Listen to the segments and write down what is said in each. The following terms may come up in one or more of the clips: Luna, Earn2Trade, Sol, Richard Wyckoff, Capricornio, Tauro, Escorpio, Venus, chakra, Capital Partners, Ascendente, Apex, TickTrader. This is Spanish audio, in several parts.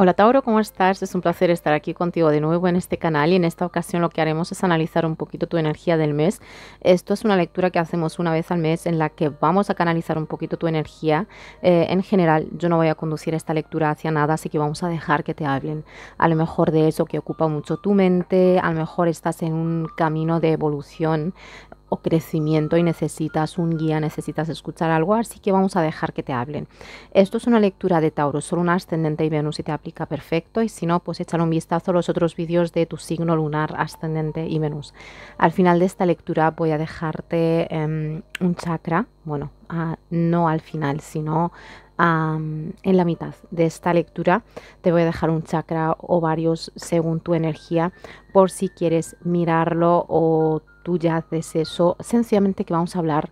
Hola Tauro, ¿cómo estás? Es un placer estar aquí contigo de nuevo en este canal, y en esta ocasión lo que haremos es analizar un poquito tu energía del mes. Esto es una lectura que hacemos una vez al mes en la que vamos a canalizar un poquito tu energía. En general, yo no voy a conducir esta lectura hacia nada, así que vamos a dejar que te hablen. A lo mejor de eso que ocupa mucho tu mente, a lo mejor estás en un camino de evolución o crecimiento y necesitas un guía, necesitas escuchar algo, así que vamos a dejar que te hablen. Esto es una lectura de Tauro, solo un ascendente y Venus y te aplica perfecto, y si no, pues échale un vistazo a los otros vídeos de tu signo lunar, ascendente y Venus. Al final de esta lectura voy a dejarte un chakra, bueno, no al final, sino en la mitad de esta lectura te voy a dejar un chakra o varios según tu energía, por si quieres mirarlo o tú ya haces eso. Sencillamente que vamos a hablar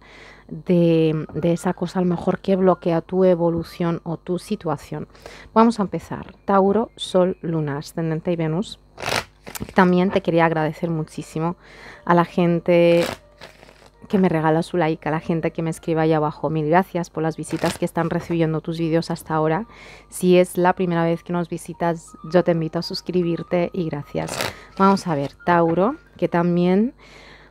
de esa cosa a lo mejor que bloquea tu evolución o tu situación. Vamos a empezar. Tauro, Sol, Luna, ascendente y Venus. También te quería agradecer muchísimo a la gente que me regala su like, a la gente que me escriba ahí abajo. Mil gracias por las visitas que están recibiendo tus vídeos hasta ahora. Si es la primera vez que nos visitas, yo te invito a suscribirte y gracias. Vamos a ver, Tauro, que también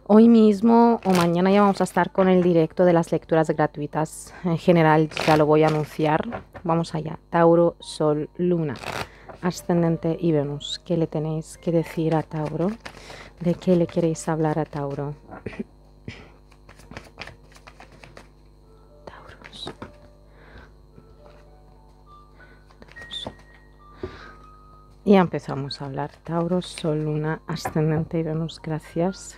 hoy mismo o mañana ya vamos a estar con el directo de las lecturas gratuitas. En general ya lo voy a anunciar. Vamos allá, Tauro, Sol, Luna, ascendente y Venus. ¿Qué le tenéis que decir a Tauro? ¿De qué le queréis hablar a Tauro? Y empezamos a hablar. Tauro, Sol, Luna, ascendente y Venus. Gracias.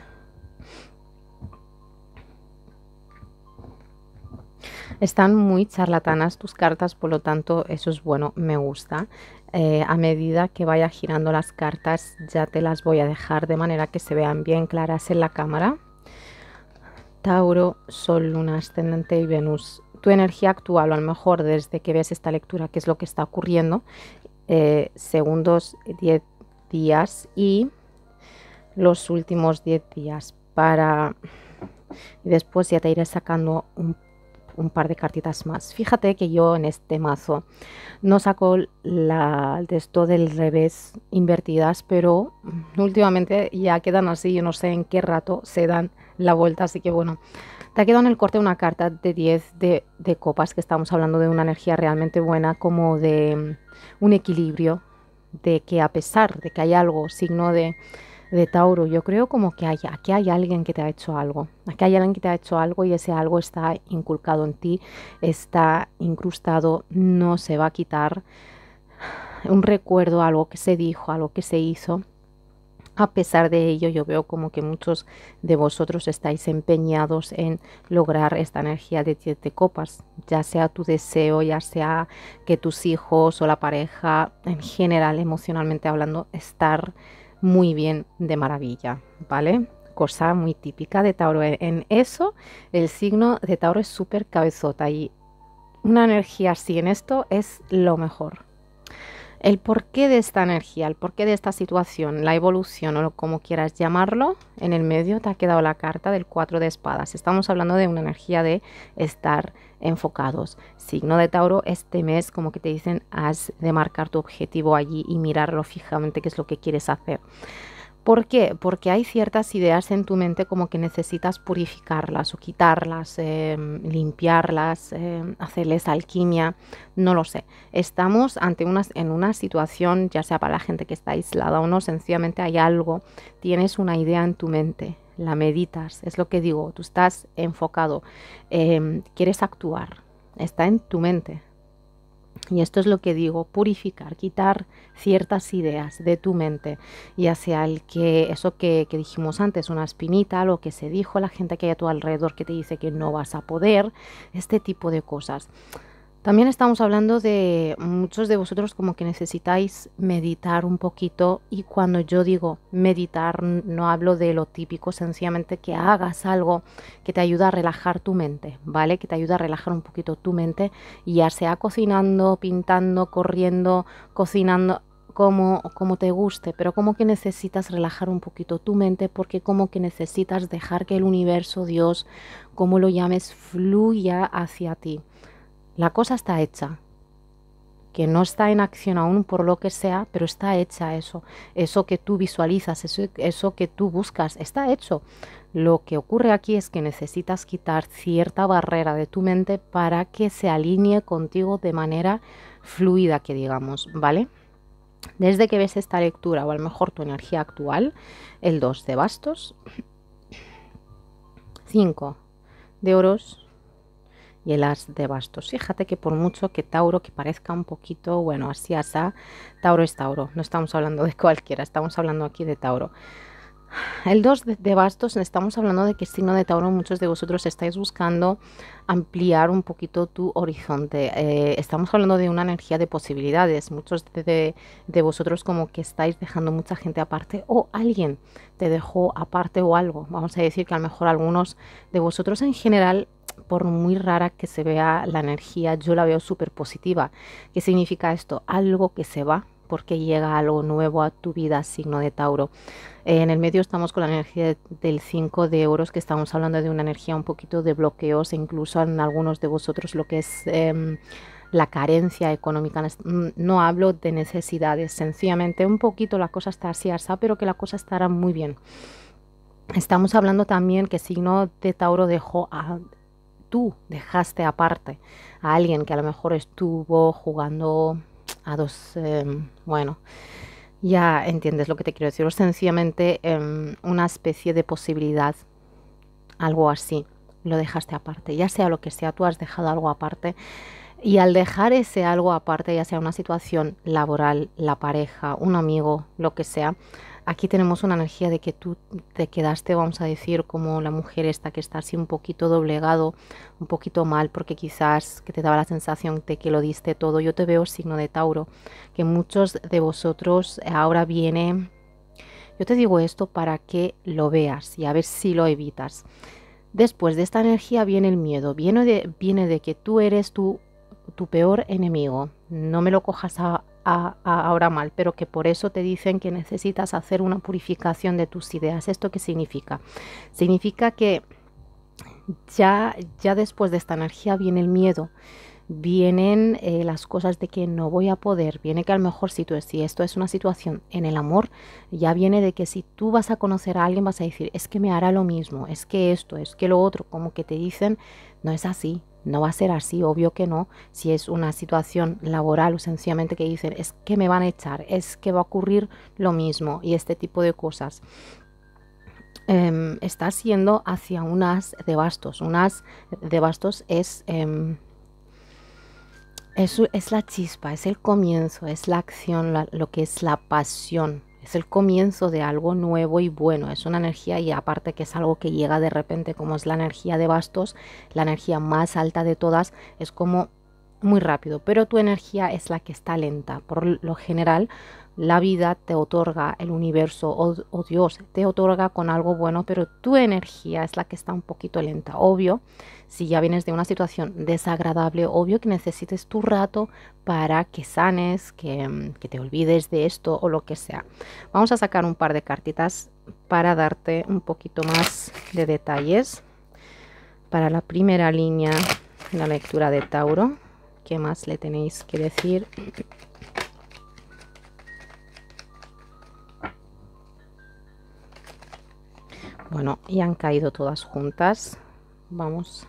Están muy charlatanas tus cartas, por lo tanto eso es bueno, me gusta. A medida que vaya girando las cartas ya te las voy a dejar de manera que se vean bien claras en la cámara. Tauro, Sol, Luna, ascendente y Venus. Tu energía actual, o a lo mejor desde que ves esta lectura, qué es lo que está ocurriendo. Segundos 10 días y los últimos 10 días para... Y después ya te iré sacando un par de cartitas más. Fíjate que yo en este mazo no saco de esto del revés invertidas, pero últimamente ya quedan así, yo no sé en qué rato se dan la vuelta, así que bueno. Te ha quedado en el corte una carta de 10 de copas, que estamos hablando de una energía realmente buena, como de un equilibrio, de que a pesar de que hay algo, signo de Tauro, yo creo como que aquí hay alguien que te ha hecho algo, aquí hay alguien que te ha hecho algo y ese algo está inculcado en ti, está incrustado, no se va a quitar, un recuerdo, algo que se dijo, algo que se hizo. A pesar de ello, yo veo como que muchos de vosotros estáis empeñados en lograr esta energía de 10 de copas, ya sea tu deseo, ya sea que tus hijos o la pareja, en general, emocionalmente hablando, estar muy bien, de maravilla, ¿vale? Cosa muy típica de Tauro. En eso, el signo de Tauro es súper cabezota y una energía así en esto es lo mejor. El porqué de esta energía, el porqué de esta situación, la evolución o como quieras llamarlo, en el medio te ha quedado la carta del 4 de espadas. Estamos hablando de una energía de estar enfocados. Signo de Tauro, este mes como que te dicen, has de marcar tu objetivo allí y mirarlo fijamente qué es lo que quieres hacer. ¿Por qué? Porque hay ciertas ideas en tu mente como que necesitas purificarlas o quitarlas, limpiarlas, hacerles alquimia, no lo sé. Estamos ante en una situación, ya sea para la gente que está aislada o no, sencillamente hay algo, tienes una idea en tu mente, la meditas, es lo que digo, tú estás enfocado, quieres actuar, está en tu mente. Y esto es lo que digo, purificar, quitar ciertas ideas de tu mente, ya sea el que, eso que dijimos antes, una espinita, lo que se dijo, la gente que hay a tu alrededor que te dice que no vas a poder, este tipo de cosas. También estamos hablando de muchos de vosotros como que necesitáis meditar un poquito, y cuando yo digo meditar no hablo de lo típico, sencillamente que hagas algo que te ayude a relajar tu mente, ¿vale? Que te ayude a relajar un poquito tu mente, ya sea cocinando, pintando, corriendo, cocinando, como te guste, pero como que necesitas relajar un poquito tu mente, porque como que necesitas dejar que el universo, Dios, como lo llames, fluya hacia ti. La cosa está hecha. que no está en acción aún por lo que sea, pero está hecha eso. Eso que tú visualizas, eso que tú buscas, está hecho. Lo que ocurre aquí es que necesitas quitar cierta barrera de tu mente para que se alinee contigo de manera fluida, que digamos, ¿vale? Desde que ves esta lectura, o a lo mejor tu energía actual, el 2 de bastos, 5 de oros y el as de bastos. Fíjate que por mucho que Tauro, que parezca un poquito, bueno, así asá, Tauro es Tauro, no estamos hablando de cualquiera, estamos hablando aquí de Tauro. El 2 de bastos, estamos hablando de que signo de Tauro, muchos de vosotros estáis buscando ampliar un poquito tu horizonte. Estamos hablando de una energía de posibilidades. Muchos de vosotros como que estáis dejando mucha gente aparte, o alguien te dejó aparte o algo. Vamos a decir que a lo mejor algunos de vosotros en general, por muy rara que se vea la energía, yo la veo súper positiva. ¿Qué significa esto? Algo que se va, porque llega algo nuevo a tu vida, signo de Tauro. En el medio estamos con la energía del 5 de oros, que estamos hablando de una energía un poquito de bloqueos, incluso en algunos de vosotros lo que es la carencia económica. No hablo de necesidades, sencillamente un poquito la cosa está así, asá, pero que la cosa estará muy bien. Estamos hablando también que signo de Tauro dejó a... Tú dejaste aparte a alguien que a lo mejor estuvo jugando a dos... bueno, ya entiendes lo que te quiero decir. O sencillamente una especie de posibilidad, algo así, lo dejaste aparte. Ya sea lo que sea, tú has dejado algo aparte. Y al dejar ese algo aparte, ya sea una situación laboral, la pareja, un amigo, lo que sea, aquí tenemos una energía de que tú te quedaste, vamos a decir, como la mujer esta que está así un poquito doblegado, un poquito mal, porque quizás que te daba la sensación de que lo diste todo. Yo te veo, signo de Tauro, que muchos de vosotros ahora viene... Yo te digo esto para que lo veas y a ver si lo evitas. Después de esta energía viene el miedo, viene de que tú eres tu peor enemigo. No me lo cojas ahora mal, pero que por eso te dicen que necesitas hacer una purificación de tus ideas. ¿Esto qué significa? Significa que ya después de esta energía viene el miedo, vienen las cosas de que no voy a poder, viene que a lo mejor si esto es una situación en el amor, ya viene de que si tú vas a conocer a alguien vas a decir, es que me hará lo mismo, es que esto, es que lo otro, como que te dicen, no es así. No va a ser así, obvio que no. Si es una situación laboral o sencillamente que dicen, es que me van a echar, es que va a ocurrir lo mismo y este tipo de cosas. Estás yendo hacia un as de bastos. Un as de bastos es la chispa, es el comienzo, es la acción, lo que es la pasión. Es el comienzo de algo nuevo y bueno, es una energía y aparte que es algo que llega de repente, como es la energía de bastos, la energía más alta de todas, es como muy rápido, pero tu energía es la que está lenta. Por lo general, la vida te otorga, el universo o Dios te otorga con algo bueno, pero tu energía es la que está un poquito lenta. Obvio, si ya vienes de una situación desagradable, obvio que necesites tu rato para que sanes, que te olvides de esto o lo que sea. Vamos a sacar un par de cartitas para darte un poquito más de detalles. Para la primera línea, la lectura de Tauro, ¿qué más le tenéis que decir? Bueno, y han caído todas juntas. Vamos.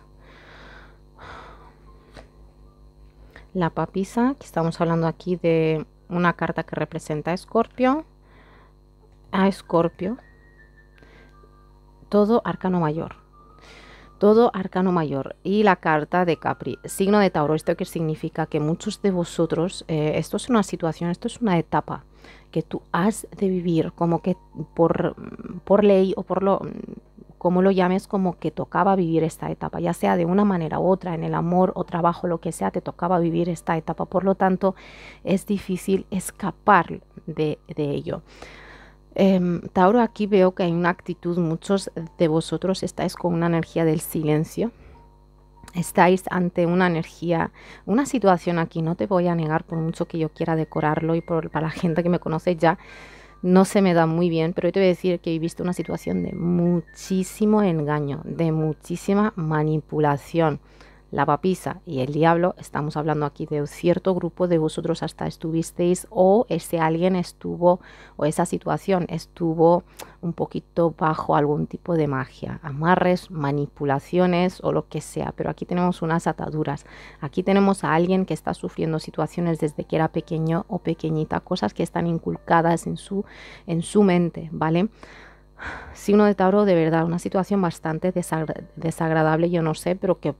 La papisa, que estamos hablando aquí de una carta que representa a Escorpio. A Escorpio. Todo arcano mayor. Todo arcano mayor. Y la carta de Capri, signo de Tauro. Esto que significa que muchos de vosotros, esto es una situación, esto es una etapa que tú has de vivir, como que por ley o por lo... como lo llames, como que tocaba vivir esta etapa, ya sea de una manera u otra, en el amor o trabajo, lo que sea, te tocaba vivir esta etapa. Por lo tanto, es difícil escapar de ello. Tauro, aquí veo que hay una actitud, muchos de vosotros estáis con una energía del silencio. Estáis ante una energía, una situación aquí, no te voy a negar, por mucho que yo quiera decorarlo y para la gente que me conoce ya, no se me da muy bien, pero yo te voy a decir que he visto una situación de muchísimo engaño, de muchísima manipulación. la papisa y el diablo, estamos hablando aquí de cierto grupo de vosotros, hasta estuvisteis o ese alguien estuvo o esa situación estuvo un poquito bajo algún tipo de magia, amarres, manipulaciones o lo que sea, pero aquí tenemos unas ataduras, aquí tenemos a alguien que está sufriendo situaciones desde que era pequeño o pequeñita, cosas que están inculcadas en su mente, ¿vale? Signo de Tauro, de verdad, una situación bastante desagradable, yo no sé, pero que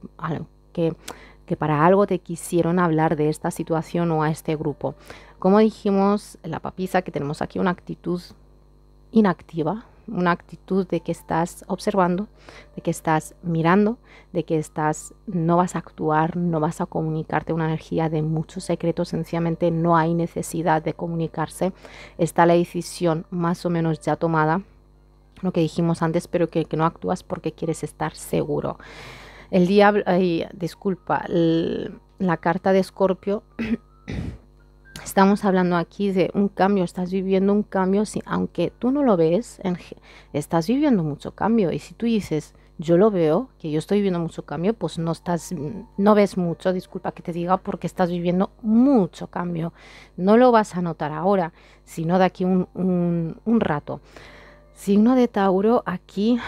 para algo te quisieron hablar de esta situación o a este grupo. Como dijimos, la papisa, que tenemos aquí una actitud inactiva, una actitud de que estás observando, de que estás mirando, de que estás, no vas a actuar, no vas a comunicarte, una energía de muchos secretos, sencillamente no hay necesidad de comunicarse, está la decisión más o menos ya tomada, lo que dijimos antes, pero que no actúas porque quieres estar seguro. El diablo, la carta de Escorpio, estamos hablando aquí de un cambio, estás viviendo un cambio, si, aunque tú no lo ves, estás viviendo mucho cambio, y si tú dices, yo lo veo, que yo estoy viviendo mucho cambio, pues no ves mucho, disculpa que te diga, porque estás viviendo mucho cambio, no lo vas a notar ahora, sino de aquí un rato. Signo de Tauro, aquí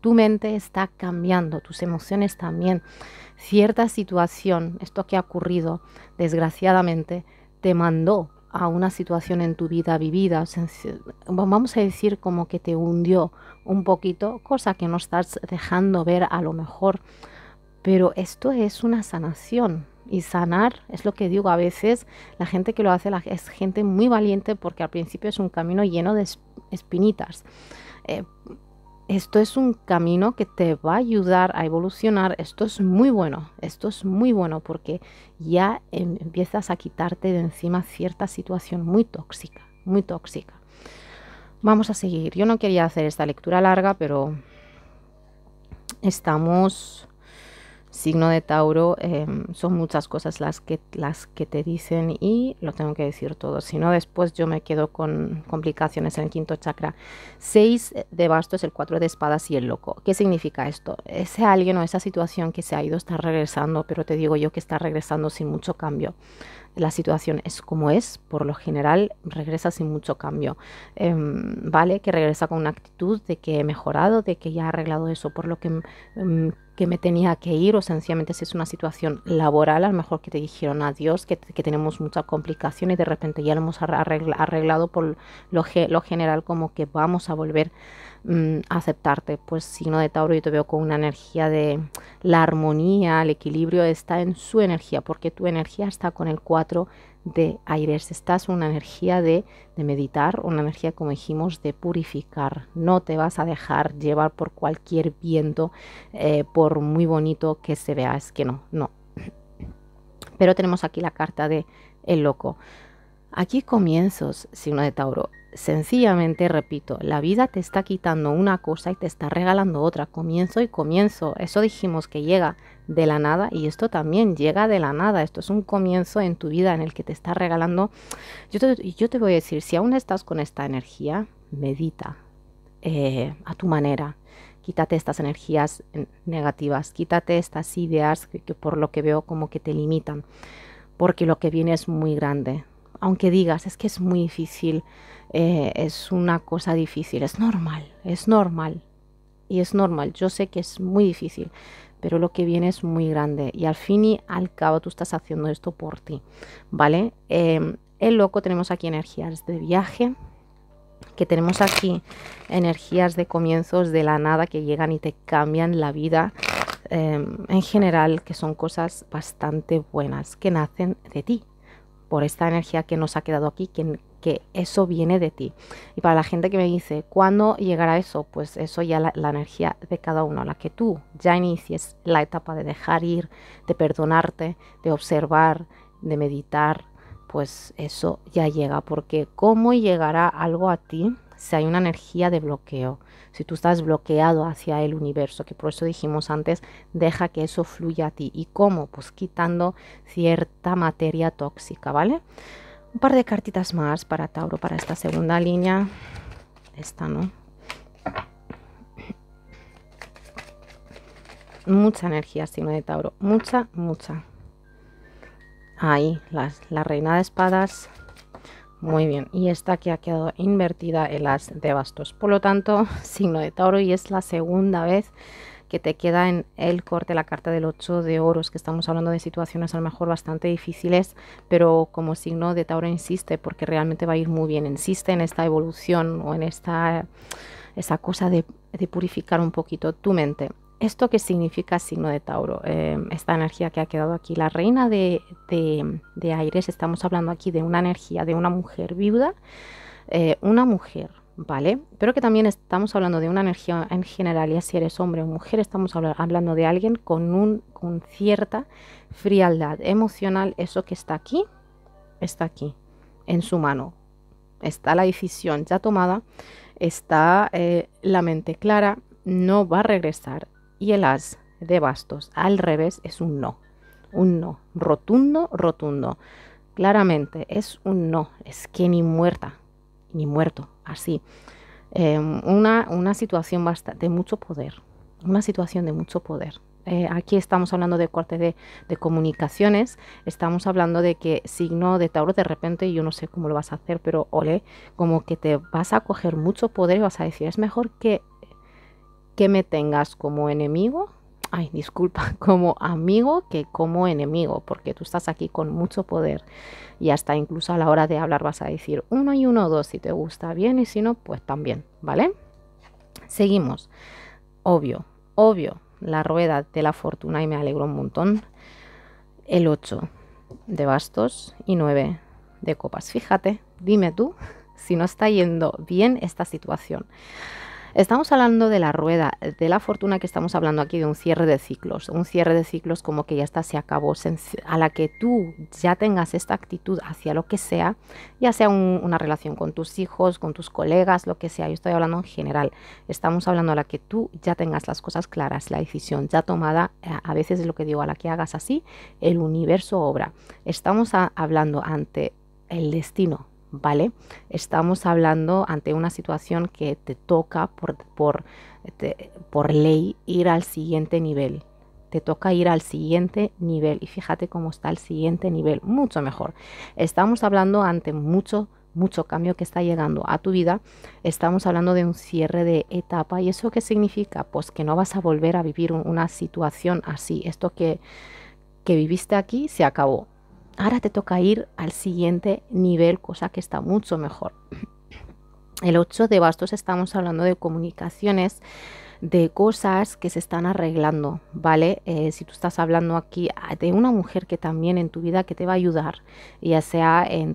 tu mente está cambiando, tus emociones también. Cierta situación, esto que ha ocurrido, desgraciadamente, te mandó a una situación en tu vida vivida, vamos a decir como que te hundió un poquito, cosa que no estás dejando ver a lo mejor, pero esto es una sanación. Y sanar, es lo que digo, a veces la gente que lo hace es gente muy valiente, porque al principio es un camino lleno de espinitas. Esto es un camino que te va a ayudar a evolucionar, esto es muy bueno porque ya empiezas a quitarte de encima cierta situación muy tóxica, muy tóxica. Vamos a seguir, yo no quería hacer esta lectura larga, pero estamos... Signo de Tauro, son muchas cosas las que te dicen y lo tengo que decir todo, si no después yo me quedo con complicaciones en el quinto chakra. 6 de bastos, el 4 de espadas y el loco. ¿Qué significa esto? Ese alguien o esa situación que se ha ido está regresando, pero te digo yo que está regresando sin mucho cambio. La situación es como es, por lo general regresa sin mucho cambio, vale, que regresa con una actitud de que he mejorado, de que ya he arreglado eso por lo que me tenía que ir, o sencillamente si es una situación laboral, a lo mejor que te dijeron adiós, que tenemos mucha complicación y de repente ya lo hemos arreglado, por lo general como que vamos a volver a aceptarte. Pues signo de Tauro, yo te veo con una energía de la armonía, el equilibrio está en su energía, porque tu energía está con el 4 de aires, estás una energía de meditar, una energía, como dijimos, de purificar, no te vas a dejar llevar por cualquier viento, por muy bonito que se vea, es que no. Pero tenemos aquí la carta de el loco, aquí comienzos, signo de Tauro, sencillamente repito, la vida te está quitando una cosa y te está regalando otra, comienzo y comienzo, eso dijimos que llega de la nada y esto también llega de la nada, esto es un comienzo en tu vida en el que te está regalando, yo te voy a decir, si aún estás con esta energía, medita a tu manera, quítate estas energías negativas, quítate estas ideas que por lo que veo como que te limitan, porque lo que viene es muy grande. Aunque digas, es que es muy difícil, es una cosa difícil, es normal, yo sé que es muy difícil, pero lo que viene es muy grande y al fin y al cabo tú estás haciendo esto por ti, ¿vale? El loco, tenemos aquí energías de viaje, que tenemos aquí energías de comienzos de la nada que llegan y te cambian la vida, en general, que son cosas bastante buenas, que nacen de ti, por esta energía que nos ha quedado aquí, que eso viene de ti. Y para la gente que me dice, ¿cuándo llegará eso? Pues eso ya la energía de cada uno, la que tú ya inicies la etapa de dejar ir, de perdonarte, de observar, de meditar, pues eso ya llega, porque ¿cómo llegará algo a ti si hay una energía de bloqueo? Si tú estás bloqueado hacia el universo, que por eso dijimos antes, deja que eso fluya a ti. ¿Y cómo? Pues quitando cierta materia tóxica, ¿vale? Un par de cartitas más para Tauro, para esta segunda línea. Esta no. mucha energía, signo de Tauro, mucha, mucha. Ahí, la reina de espadas, muy bien. Y esta que ha quedado invertida, el as de bastos. Por lo tanto, signo de Tauro, y es la segunda vez que te queda en el corte la carta del 8 de oros, que estamos hablando de situaciones a lo mejor bastante difíciles, pero como signo de Tauro insiste, porque realmente va a ir muy bien, insiste en esta evolución o en esa cosa de purificar un poquito tu mente. ¿Esto qué significa, signo de Tauro? Esta energía que ha quedado aquí, la reina de aires, estamos hablando aquí de una energía de una mujer viuda, una mujer, ¿vale? Pero que también estamos hablando de una energía en general, ya si eres hombre o mujer, estamos hablando de alguien con cierta frialdad emocional. Eso que está aquí, en su mano. Está la decisión ya tomada, está la mente clara, no va a regresar. Y el as de bastos, al revés, es un no, rotundo, rotundo. Claramente, es un no, es que ni muerta, ni muerto. Así, una situación de mucho poder, una situación de mucho poder. Aquí estamos hablando de corte de comunicaciones, estamos hablando de que signo de Tauro, de repente, yo no sé cómo lo vas a hacer, pero ole, como que te vas a coger mucho poder y vas a decir, es mejor que me tengas como enemigo, ay, disculpa, como amigo que como enemigo, porque tú estás aquí con mucho poder y hasta incluso a la hora de hablar vas a decir 1 y 1, 2, si te gusta bien y si no, pues también, ¿vale? Seguimos. Obvio, obvio, la rueda de la fortuna, y me alegro un montón, el 8 de bastos y 9 de copas. Fíjate, dime tú si no está yendo bien esta situación. Estamos hablando de la rueda de la fortuna, que estamos hablando aquí de un cierre de ciclos. Un cierre de ciclos como que ya está, se acabó. A la que tú ya tengas esta actitud hacia lo que sea, ya sea una relación con tus hijos, con tus colegas, lo que sea. Yo estoy hablando en general. Estamos hablando a la que tú ya tengas las cosas claras, la decisión ya tomada. A veces es lo que digo, a la que hagas así, el universo obra. Estamos hablando ante el destino, ¿vale? Estamos hablando ante una situación que te toca por ley ir al siguiente nivel. Te toca ir al siguiente nivel. Y fíjate cómo está el siguiente nivel. Mucho mejor. Estamos hablando ante mucho, mucho cambio que está llegando a tu vida. Estamos hablando de un cierre de etapa. ¿Y eso qué significa? Pues que no vas a volver a vivir una situación así. Esto que viviste aquí se acabó. Ahora te toca ir al siguiente nivel, cosa que está mucho mejor. El 8 de bastos, estamos hablando de comunicaciones, de cosas que se están arreglando, ¿vale? Si tú estás hablando aquí de una mujer que también en tu vida que te va a ayudar, ya sea en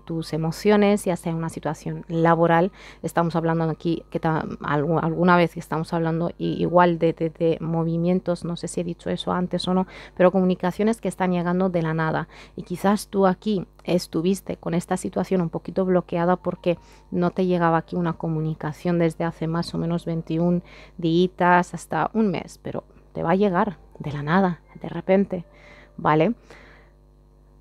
tus emociones, ya sea en una situación laboral, estamos hablando aquí que alguna vez estamos hablando igual de movimientos, no sé si he dicho eso antes o no, pero comunicaciones que están llegando de la nada. Y quizás tú aquí estuviste con esta situación un poquito bloqueada porque no te llegaba aquí una comunicación desde hace más o menos 21 días hasta un mes, pero te va a llegar de la nada, de repente, ¿vale?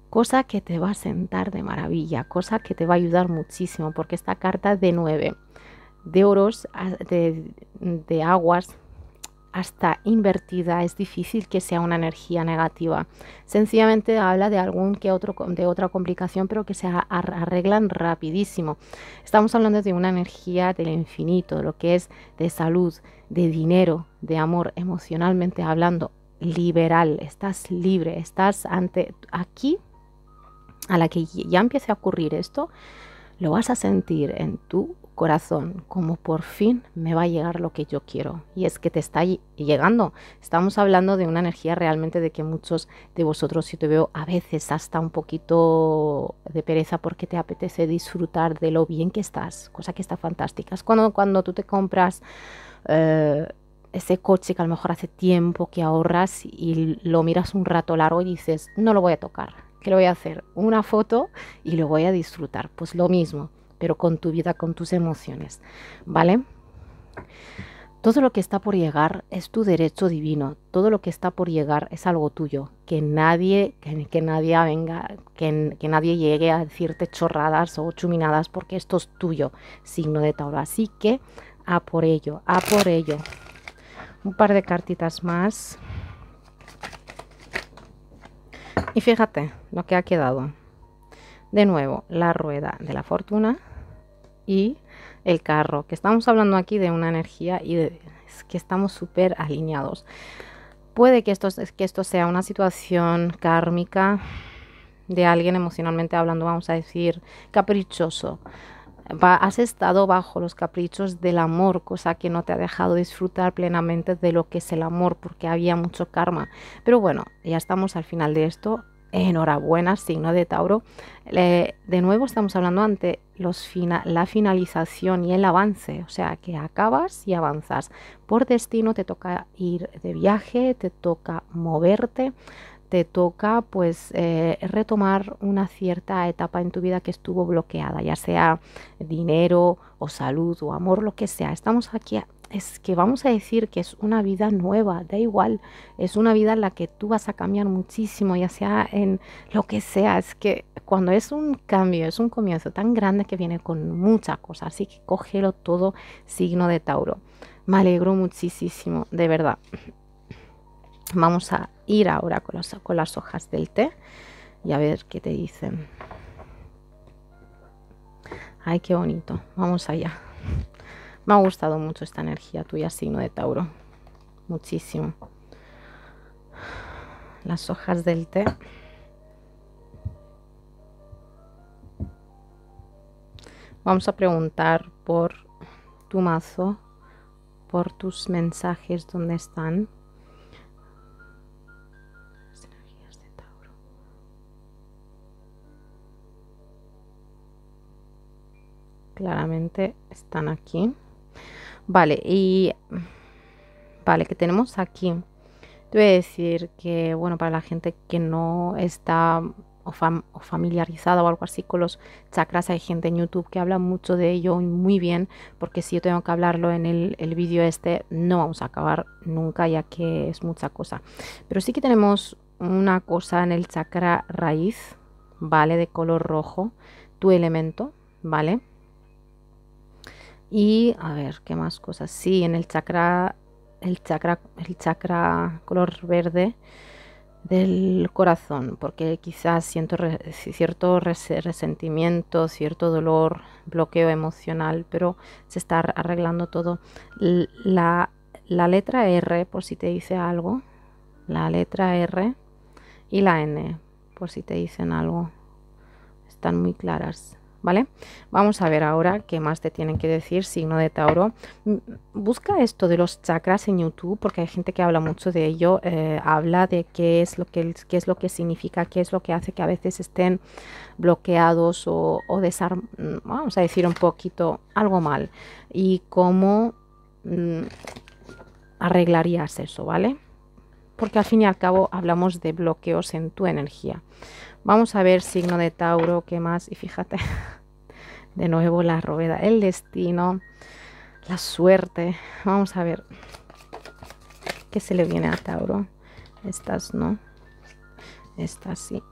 Cosa que te va a sentar de maravilla, cosa que te va a ayudar muchísimo, porque esta carta de 9 de oros, de aguas, hasta invertida, es difícil que sea una energía negativa. Sencillamente habla de otra complicación, pero que se arreglan rapidísimo. Estamos hablando de una energía del infinito, lo que es de salud, de dinero, de amor, emocionalmente hablando, liberal. Estás libre, estás ante aquí, a la que ya empiece a ocurrir esto, lo vas a sentir en tu corazón, como por fin me va a llegar lo que yo quiero. Y es que te está llegando. Estamos hablando de una energía realmente de que muchos de vosotros, si te veo a veces hasta un poquito de pereza porque te apetece disfrutar de lo bien que estás, cosa que está fantástica. Es cuando tú te compras ese coche que a lo mejor hace tiempo que ahorras y lo miras un rato largo y dices, no lo voy a tocar, que le voy a hacer una foto y lo voy a disfrutar. Pues lo mismo, pero con tu vida, con tus emociones, ¿vale? Todo lo que está por llegar es tu derecho divino. Todo lo que está por llegar es algo tuyo. Que nadie venga, que nadie llegue a decirte chorradas o chuminadas, porque esto es tuyo, signo de Tauro. Así que a por ello, a por ello. un par de cartitas más. Y fíjate lo que ha quedado. De nuevo, la rueda de la fortuna y el carro, que estamos hablando aquí de una energía y de, es que estamos súper alineados. Puede que esto sea una situación kármica de alguien emocionalmente hablando, vamos a decir, caprichoso. Has estado bajo los caprichos del amor, cosa que no te ha dejado disfrutar plenamente de lo que es el amor, porque había mucho karma. Pero bueno, ya estamos al final de esto. Enhorabuena, signo de Tauro. De nuevo estamos hablando ante la finalización y el avance, o sea que acabas y avanzas. Por destino te toca ir de viaje, te toca moverte, te toca pues retomar una cierta etapa en tu vida que estuvo bloqueada, ya sea dinero o salud o amor, lo que sea. Estamos aquí es que vamos a decir que es una vida nueva, da igual, es una vida en la que tú vas a cambiar muchísimo, ya sea en lo que sea. Es que cuando es un cambio, es un comienzo tan grande que viene con muchas cosas, así que cógelo todo, signo de Tauro. Me alegro muchísimo, de verdad. Vamos a ir ahora con las hojas del té y a ver qué te dicen. Ay, qué bonito, vamos allá. Me ha gustado mucho esta energía tuya, signo de Tauro. Muchísimo. Las hojas del té. Vamos a preguntar por tu mazo, por tus mensajes, dónde están. Las energías de Tauro. Claramente están aquí. Vale, y vale, que tenemos aquí. Te voy a decir que, bueno, para la gente que no está o familiarizada o algo así con los chakras, hay gente en YouTube que habla mucho de ello, muy bien, porque si yo tengo que hablarlo en el vídeo este, no vamos a acabar nunca, ya que es mucha cosa. Pero sí que tenemos una cosa en el chakra raíz, ¿vale? De color rojo, tu elemento, ¿vale? Y a ver, ¿qué más cosas? Sí, en el chakra color verde del corazón, porque quizás siento cierto resentimiento, cierto dolor, bloqueo emocional, pero se está arreglando todo. La letra R, por si te dice algo, la letra R y la N, por si te dicen algo, están muy claras. ¿Vale? Vamos a ver ahora qué más te tienen que decir, signo de Tauro. Busca esto de los chakras en YouTube, porque hay gente que habla mucho de ello, habla de qué es lo que significa, qué es lo que hace que a veces estén bloqueados o vamos a decir un poquito algo mal, y cómo arreglarías eso, ¿vale? Porque al fin y al cabo hablamos de bloqueos en tu energía. Vamos a ver, signo de Tauro, qué más. Y fíjate, de nuevo la rueda, el destino, la suerte. Vamos a ver qué se le viene a Tauro. Estas no, estas sí.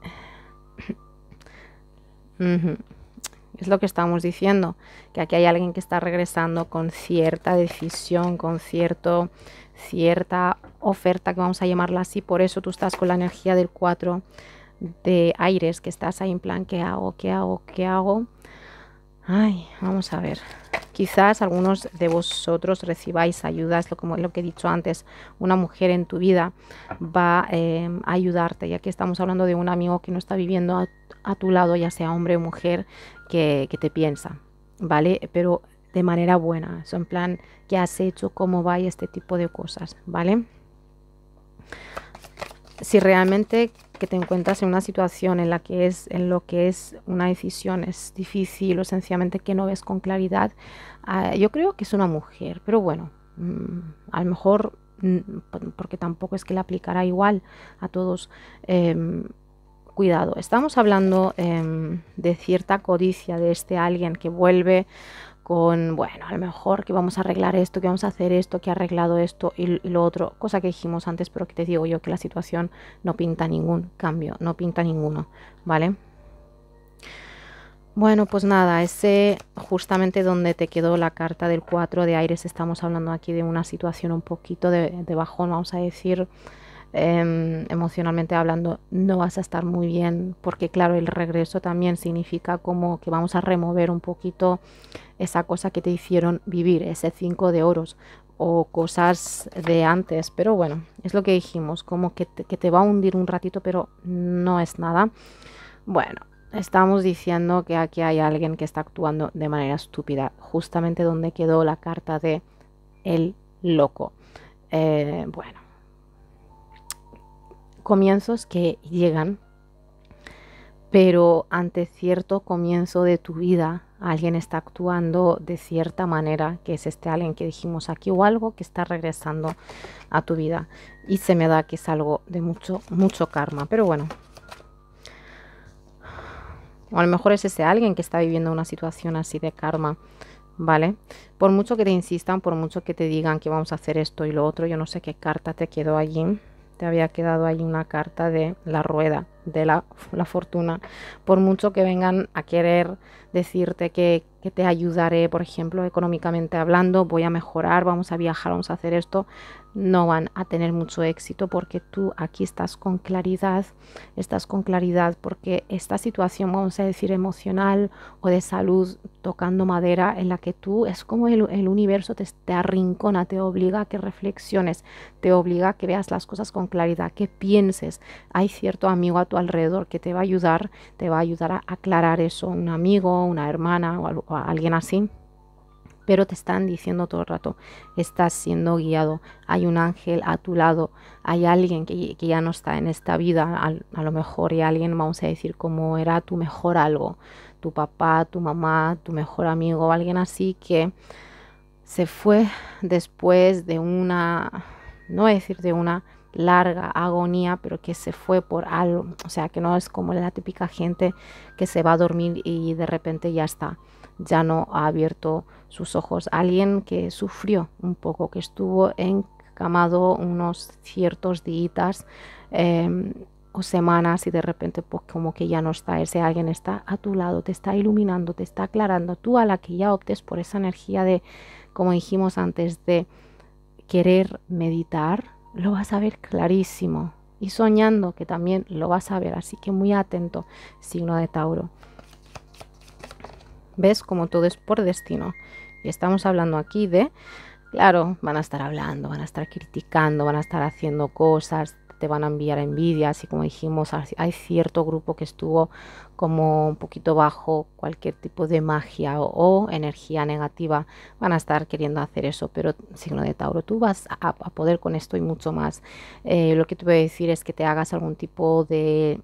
Es lo que estamos diciendo, que aquí hay alguien que está regresando con cierta decisión, con cierta oferta, que vamos a llamarla así. Por eso tú estás con la energía del 4 de aires, que estás ahí en plan, ¿qué hago? ¿Qué hago? ¿Qué hago? Ay, vamos a ver. Quizás algunos de vosotros recibáis ayudas, como lo que he dicho antes, una mujer en tu vida va a ayudarte, ya que estamos hablando de un amigo que no está viviendo a tu lado, ya sea hombre o mujer, que te piensa, ¿vale? Pero de manera buena, eso en plan, ¿qué has hecho? ¿Cómo va? Y este tipo de cosas, ¿vale? Si realmente que te encuentras en una situación en la que es una decisión es difícil o sencillamente que no ves con claridad, yo creo que es una mujer, pero bueno, a lo mejor, porque tampoco es que la aplicará igual a todos. Cuidado, estamos hablando de cierta codicia de este alguien que vuelve con, bueno, a lo mejor que vamos a arreglar esto, que vamos a hacer esto, que ha arreglado esto y lo otro, cosa que dijimos antes, pero que te digo yo que la situación no pinta ningún cambio, no pinta ninguno, ¿vale? Bueno, pues nada, ese justamente donde te quedó la carta del 4 de aires, estamos hablando aquí de una situación un poquito de bajón, vamos a decir, emocionalmente hablando, no vas a estar muy bien, porque claro, el regreso también significa como que vamos a remover un poquito esa cosa que te hicieron vivir, ese 5 de oros o cosas de antes, pero bueno, es lo que dijimos, como que te va a hundir un ratito, pero no es nada. Bueno. Estamos diciendo que aquí hay alguien que está actuando de manera estúpida, justamente donde quedó la carta de el loco. Bueno, comienzos que llegan, pero ante cierto comienzo de tu vida, alguien está actuando de cierta manera, que es este alguien que dijimos aquí, o algo que está regresando a tu vida. Y se me da que es algo de mucho karma, pero bueno. O a lo mejor es ese alguien que está viviendo una situación así de karma, ¿vale? Por mucho que te insistan, por mucho que te digan que vamos a hacer esto y lo otro, yo no sé qué carta te quedó allí. Te había quedado allí una carta de la rueda, de la fortuna. Por mucho que vengan a querer decirte que te ayudaré, por ejemplo, económicamente hablando, voy a mejorar, vamos a viajar, vamos a hacer esto, no van a tener mucho éxito, porque tú aquí estás con claridad, porque esta situación, vamos a decir, emocional o de salud, tocando madera, en la que tú, es como el universo te arrincona, te obliga a que reflexiones, te obliga a que veas las cosas con claridad, que pienses. Hay cierto amigo a tu alrededor que te va a ayudar a aclarar eso, un amigo, una hermana o alguien así. Pero te están diciendo todo el rato, estás siendo guiado, hay un ángel a tu lado, hay alguien que ya no está en esta vida, a lo mejor, y alguien, vamos a decir, como era tu mejor algo, tu papá, tu mamá, tu mejor amigo, alguien así que se fue después de una, no voy a decir de una larga agonía, pero que se fue por algo, o sea, que no es como la típica gente que se va a dormir y de repente ya está, ya no ha abierto sus ojos. Alguien que sufrió un poco, que estuvo encamado unos ciertos días o semanas, y de repente pues como que ya no está. Ese alguien está a tu lado, te está iluminando, te está aclarando. Tú, a la que ya optes por esa energía de, como dijimos antes, de querer meditar, lo vas a ver clarísimo, y soñando, que también lo vas a ver. Así que muy atento, signo de Tauro. ¿Ves? Como todo es por destino. Y estamos hablando aquí de, claro, van a estar hablando, van a estar criticando, van a estar haciendo cosas, te van a enviar envidias. Y como dijimos, hay cierto grupo que estuvo como un poquito bajo cualquier tipo de magia o energía negativa, van a estar queriendo hacer eso. Pero signo de Tauro, tú vas a poder con esto y mucho más. Lo que te voy a decir es que te hagas algún tipo de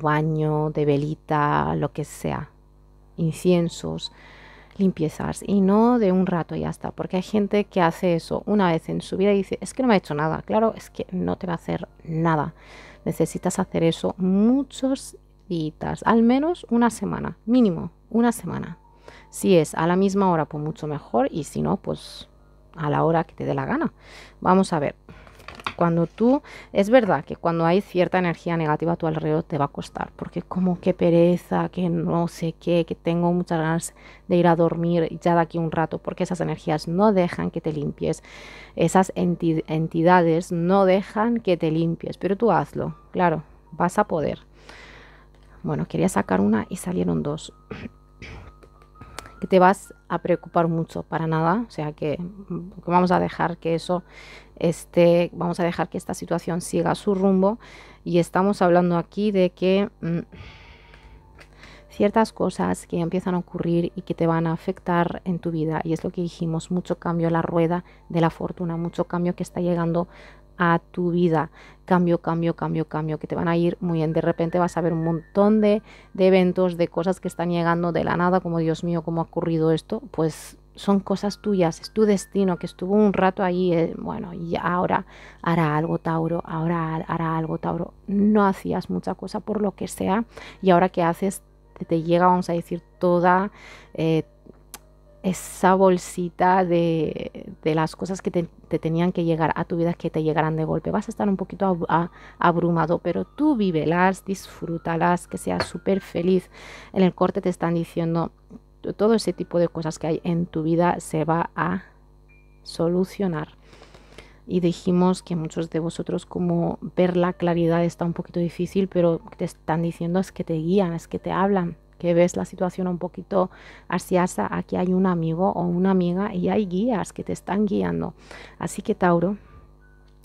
baño, de velita, lo que sea, inciensos, limpiezas, y no de un rato ya está, porque hay gente que hace eso una vez en su vida y dice, es que no me ha hecho nada. Claro, es que no te va a hacer nada. Necesitas hacer eso muchos días, al menos una semana, mínimo una semana. Si es a la misma hora, pues mucho mejor, y si no, pues a la hora que te dé la gana. Vamos a ver. Cuando tú, es verdad que cuando hay cierta energía negativa a tu alrededor te va a costar, porque como que pereza, que no sé qué, que tengo muchas ganas de ir a dormir ya de aquí un rato, porque esas energías no dejan que te limpies, esas entidades no dejan que te limpies, pero tú hazlo, claro, vas a poder. Bueno, quería sacar una y salieron dos. Que te vas a preocupar mucho para nada, o sea que vamos a dejar que eso esté, vamos a dejar que esta situación siga su rumbo. Y estamos hablando aquí de que ciertas cosas que empiezan a ocurrir y que te van a afectar en tu vida, y es lo que dijimos, mucho cambio, la rueda de la fortuna, mucho cambio que está llegando a tu vida, cambio, que te van a ir muy bien. De repente vas a ver un montón de eventos, de cosas que están llegando de la nada, como Dios mío, ¿cómo ha ocurrido esto? Pues son cosas tuyas, es tu destino, que estuvo un rato ahí, bueno, y ahora hará algo Tauro, ahora hará algo Tauro. No hacías mucha cosa por lo que sea, y ahora que haces, te llega, vamos a decir, toda esa bolsita de las cosas que te tenían que llegar a tu vida, que te llegarán de golpe. Vas a estar un poquito abrumado, pero tú vívelas, disfrútalas, que seas súper feliz. En el corte te están diciendo todo ese tipo de cosas que hay en tu vida se va a solucionar. Y dijimos que muchos de vosotros como ver la claridad está un poquito difícil, pero te están diciendo es que te guían, es que te hablan, que ves la situación un poquito ansiosa. Aquí hay un amigo o una amiga y hay guías que te están guiando. Así que Tauro,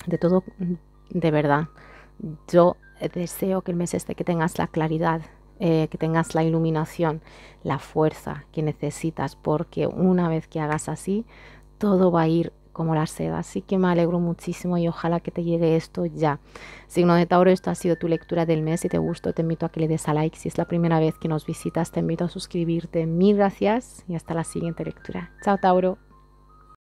de todo, de verdad, yo deseo que el mes este que tengas la claridad, que tengas la iluminación, la fuerza que necesitas, porque una vez que hagas así, todo va a ir como la seda. Así que me alegro muchísimo y ojalá que te llegue esto ya. Signo de Tauro, esto ha sido tu lectura del mes. Si te gustó, te invito a que le des a like. Si es la primera vez que nos visitas, te invito a suscribirte. Mil gracias y hasta la siguiente lectura. Chao, Tauro.